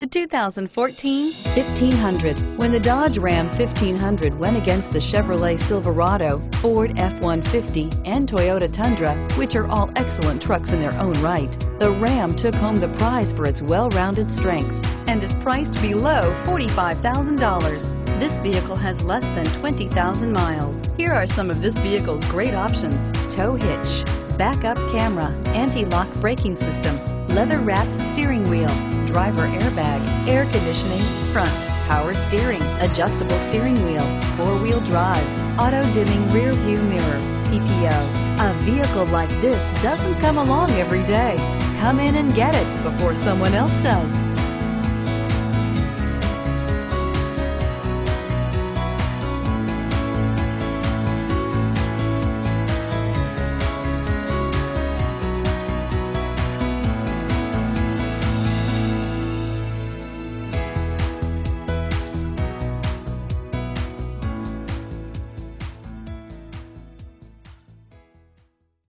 The 2014 1500. When the Dodge Ram 1500 went against the Chevrolet Silverado, Ford F-150, and Toyota Tundra, which are all excellent trucks in their own right, the Ram took home the prize for its well-rounded strengths and is priced below $45,000. This vehicle has less than 20,000 miles. Here are some of this vehicle's great options: tow hitch, backup camera, anti-lock braking system, leather-wrapped steering wheel, driver airbag, air conditioning, front, power steering, adjustable steering wheel, four-wheel drive, auto-dimming rear-view mirror, PPO. A vehicle like this doesn't come along every day. Come in and get it before someone else does.